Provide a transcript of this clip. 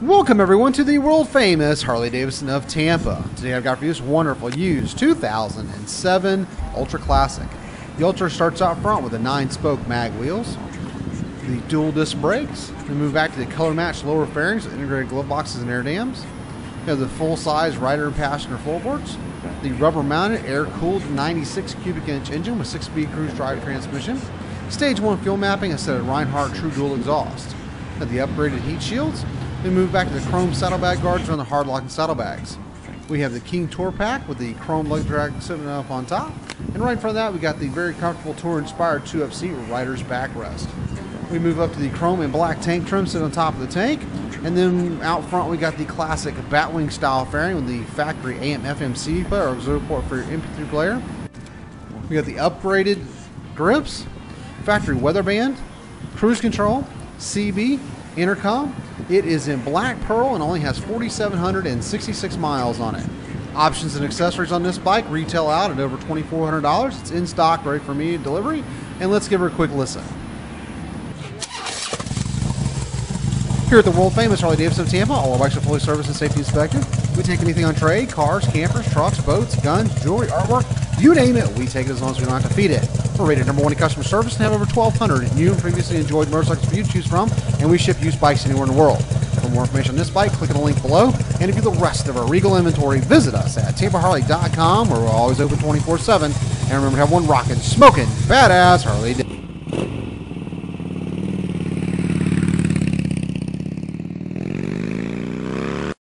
Welcome everyone to the world famous Harley-Davidson of Tampa. Today I've got for you this wonderful used 2007 Ultra Classic. The Ultra starts out front with the 9-spoke mag wheels, the dual disc brakes. We move back to the color matched lower fairings, integrated glove boxes and air dams. You have the full size rider and passenger floorboards, the rubber mounted air cooled 96 cubic inch engine with 6-speed cruise drive transmission, stage 1 fuel mapping instead of Reinhardt true dual exhaust. You have the upgraded heat shields. We move back to the chrome saddlebag guards on the hard locking saddlebags. We have the King Tour Pack with the chrome leg drag sitting up on top. And right in front of that, we got the very comfortable Tour Inspired 2FC Riders Backrest. We move up to the chrome and black tank trim sitting on top of the tank. And then out front, we got the classic Batwing style fairing with the factory AM/FM CD player or auxiliary port for your MP3 player. We got the upgraded grips, factory weather band, cruise control, CB, intercom. It is in black pearl and only has 4,766 miles on it. Options and accessories on this bike retail out at over $2,400. It's in stock, ready for immediate delivery, and let's give her a quick listen. Here at the world famous Harley-Davidson of Tampa, all our bikes are fully serviced and safety inspected. We take anything on trade: cars, campers, trucks, boats, guns, jewelry, artwork, you name it, we take it as long as we don't have to feed it. We're rated #1 in customer service and have over 1,200 new and previously enjoyed motorcycles for you to choose from, and we ship used bikes anywhere in the world. For more information on this bike, click on the link below, and to view the rest of our regal inventory, visit us at TampaHarley.com, where we're always open 24/7, and remember to have one rockin', smokin', badass Harley Davidson.